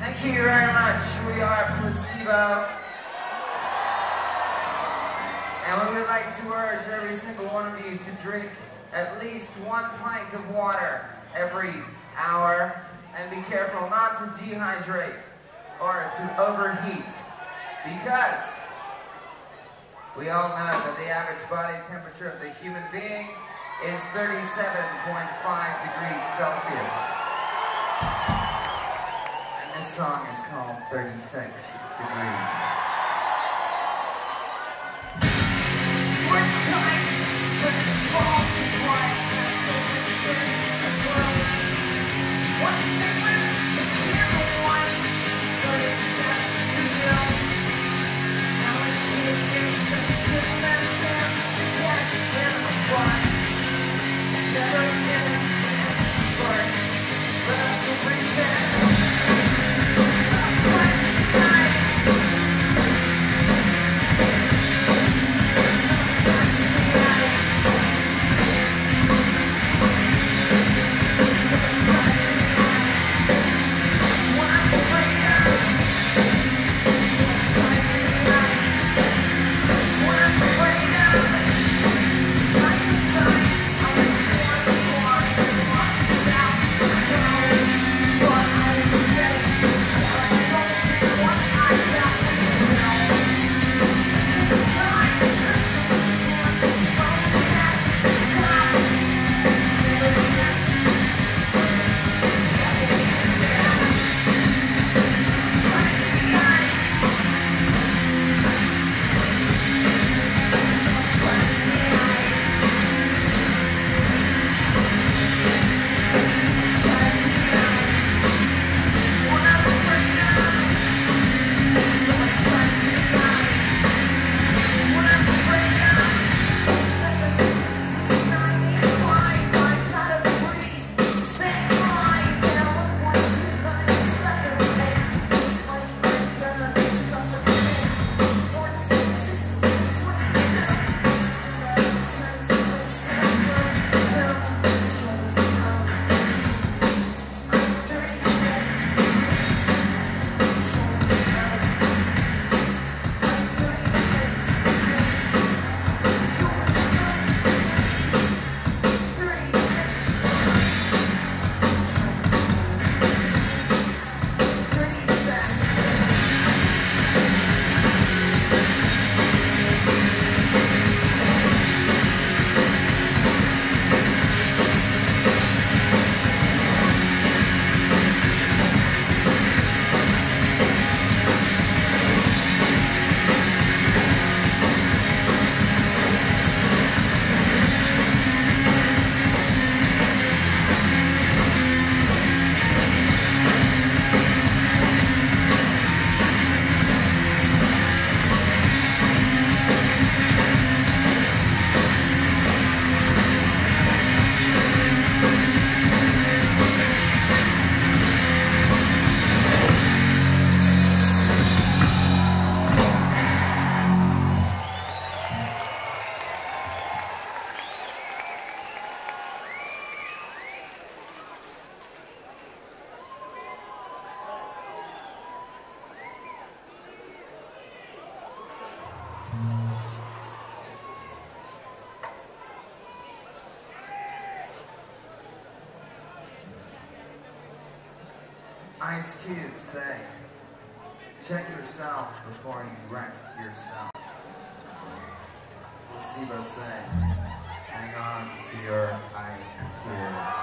Thank you very much. We are Placebo. And we would like to urge every single one of you to drink at least 1 pint of water every hour and be careful not to dehydrate or to overheat, because we all know that the average body temperature of the human being is 37.5 degrees Celsius. This song is called 36 Degrees. Ice Cube say, check yourself before you wreck yourself. Placebo say, hang on to your IQ.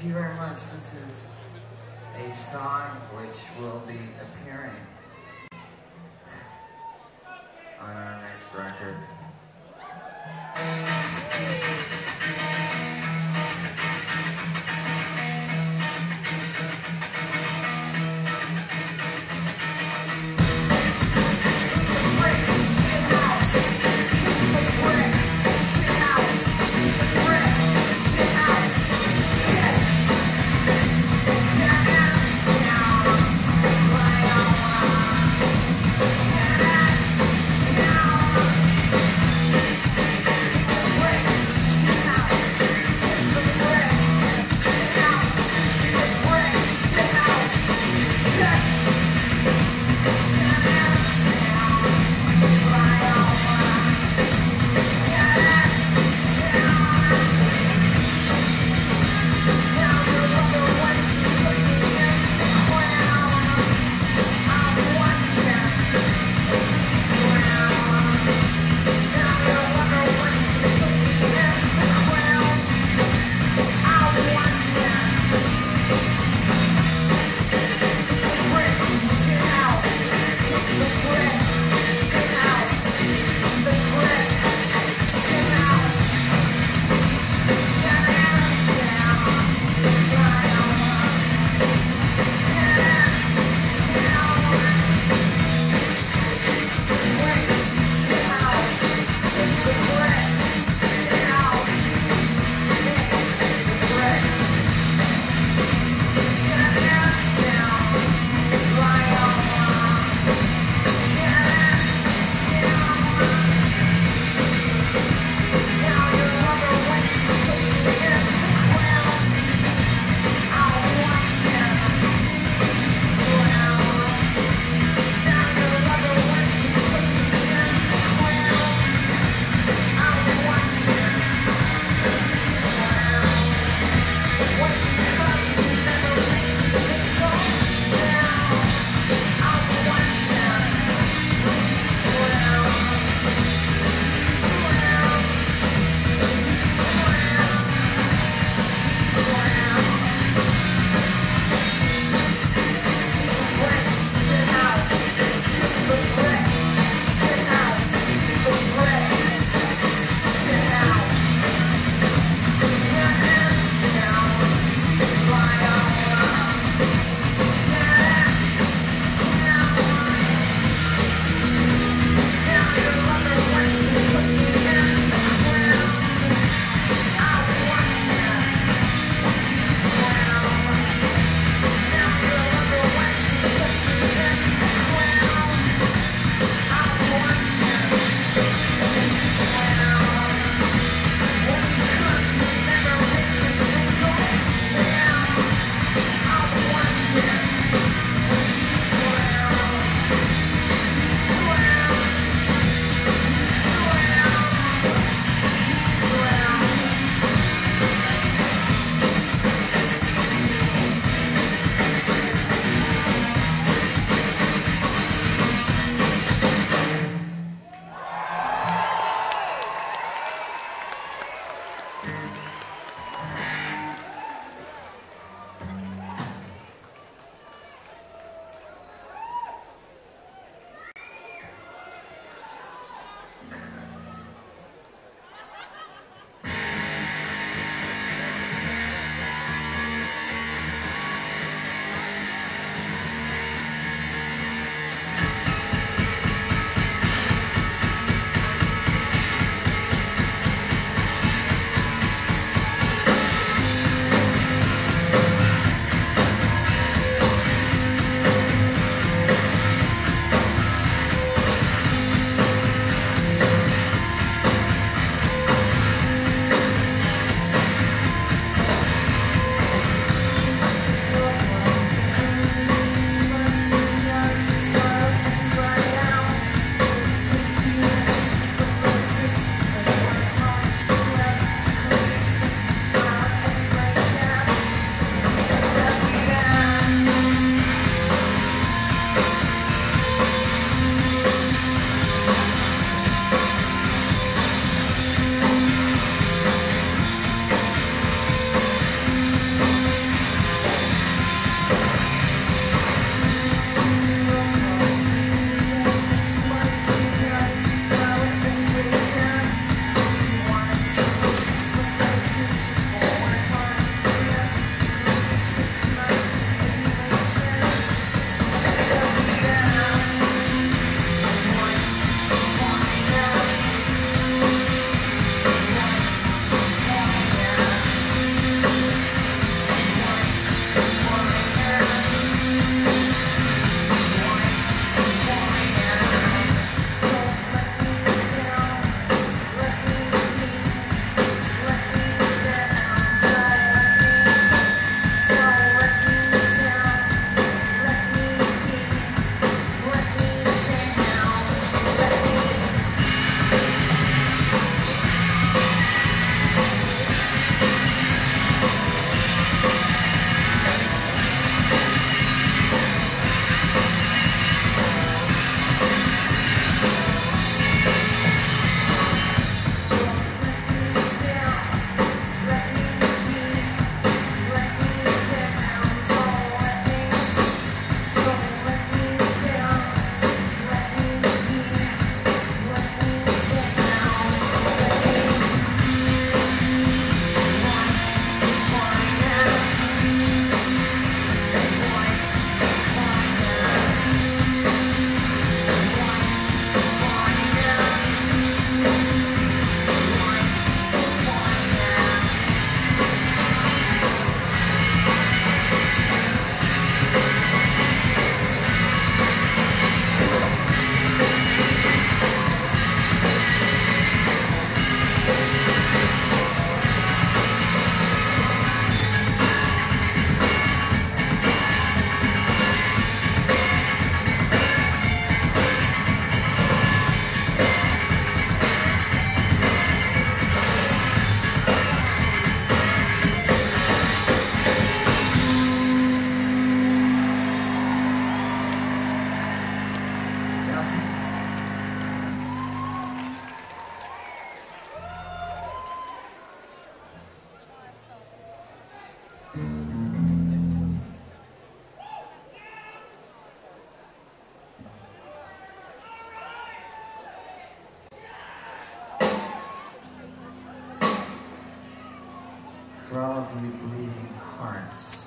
Thank you very much. This is a song which will be appearing on our next record. bleeding hearts.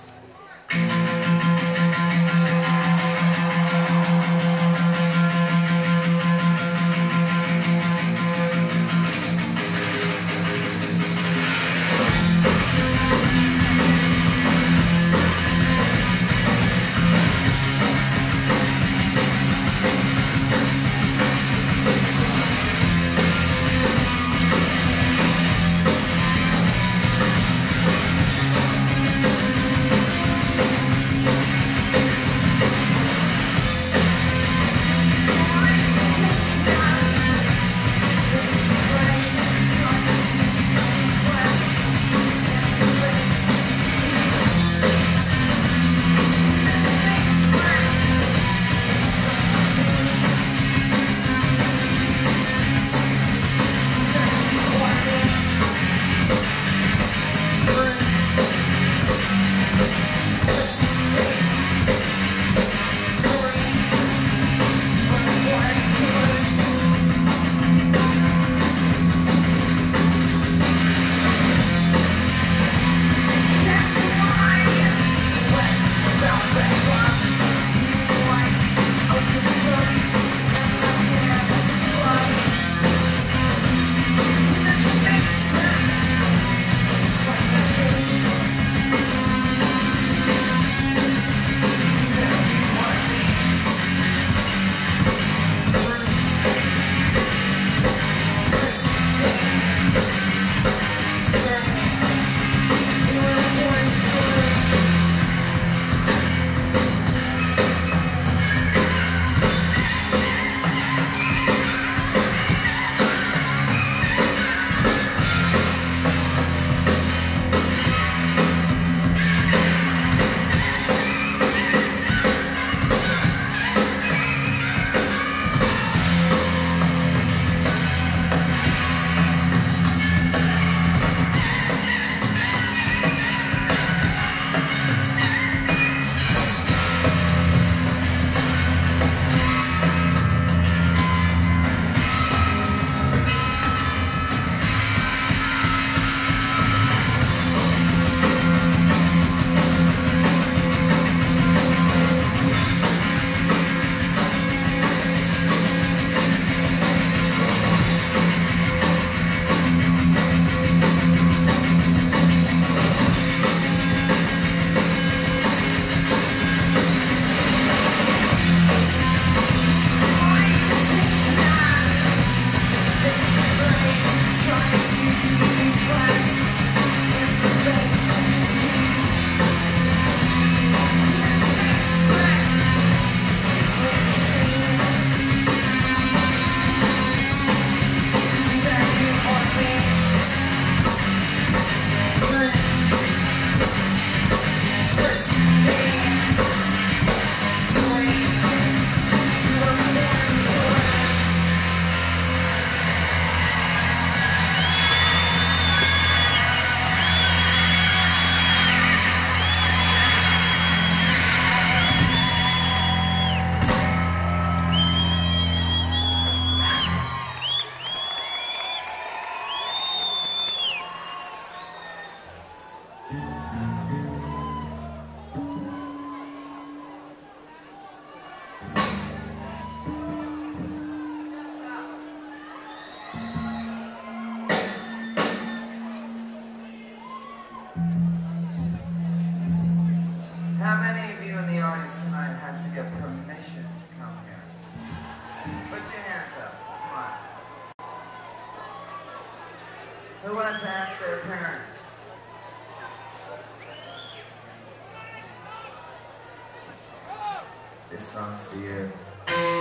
This song's for you. Thank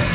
you.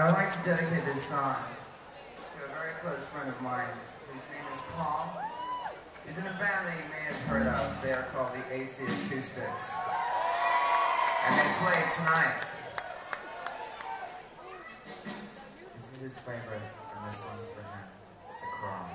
I would like to dedicate this song to a very close friend of mine, whose name is Paul. He's in a band that you may have heard of. They are called the AC Acoustics. And they play tonight. This is his favorite, and this one's for him. It's The Crawl.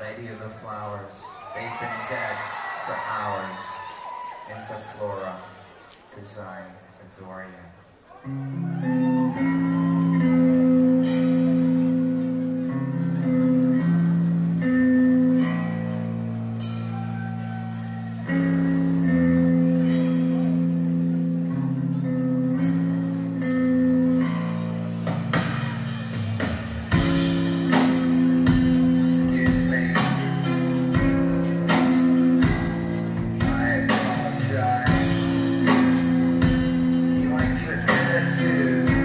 Lady of the Flowers, they've been dead for hours. Into Flora, 'cause I adore you. Thank you.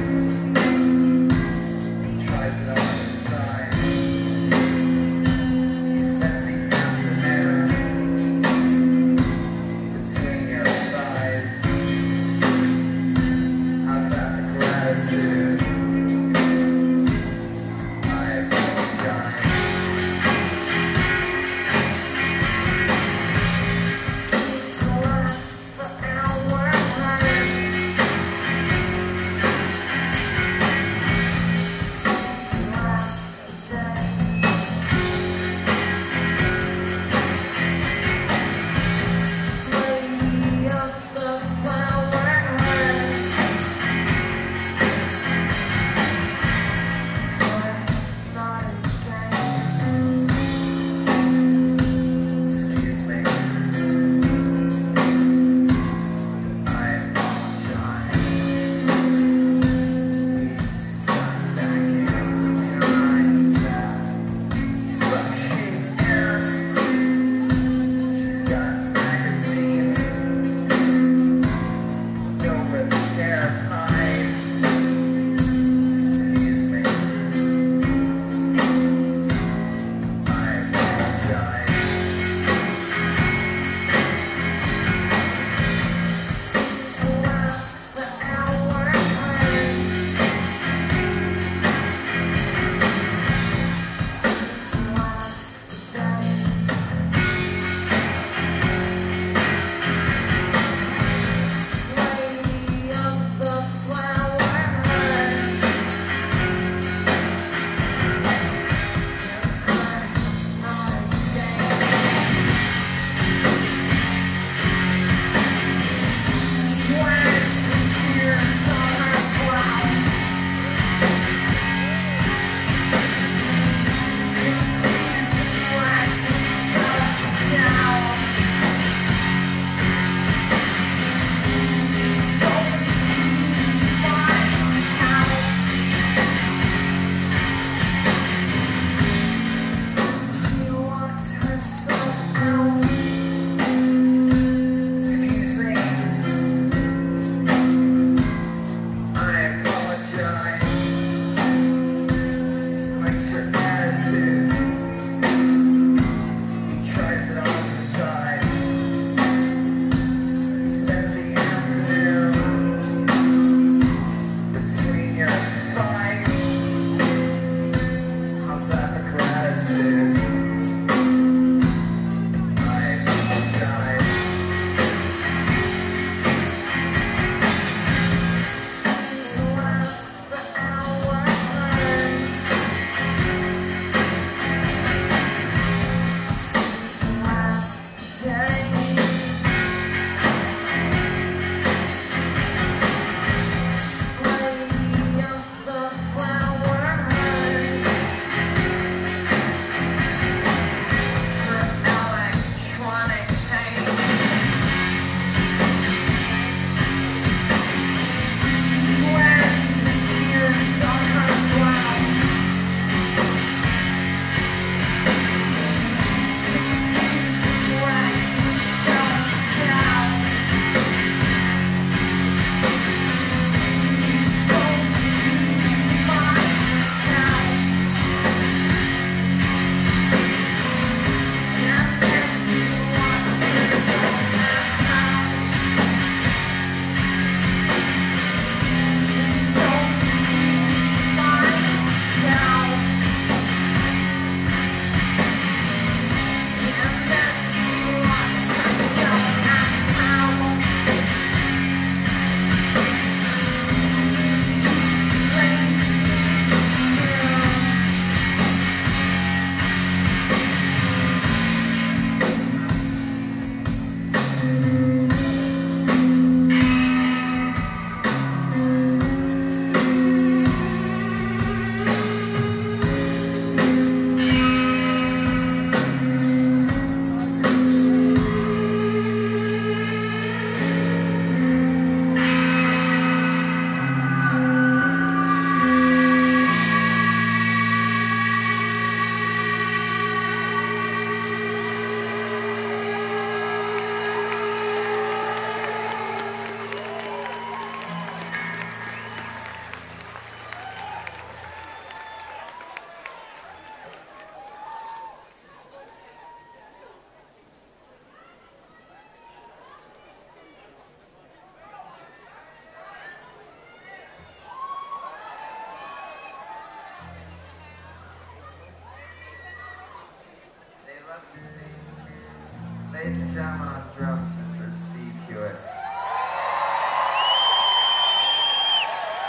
Ladies and gentlemen, on drums, Mr. Steve Hewitt.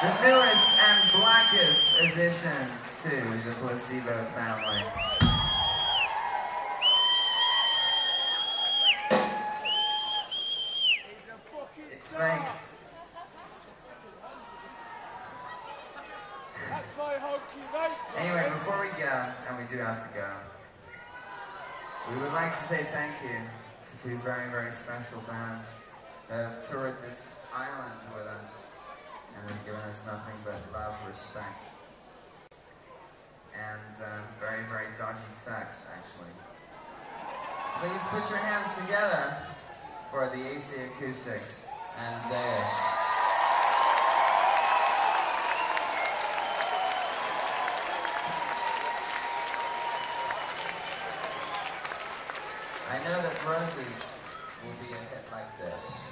The newest and blackest addition to the Placebo family. It's like... Anyway, before we go, and we do have to go, we would like to say thank you to two very, very special bands that have toured this island with us and have given us nothing but love, respect, and very, very dodgy sex, actually. Please put your hands together for the AC Acoustics and Deus. I know that Roses will be a hit like this.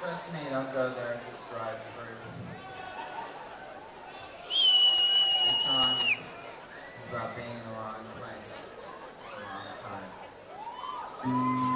Trust me, don't go there, just drive through. This song is about being in the wrong place at the wrong time.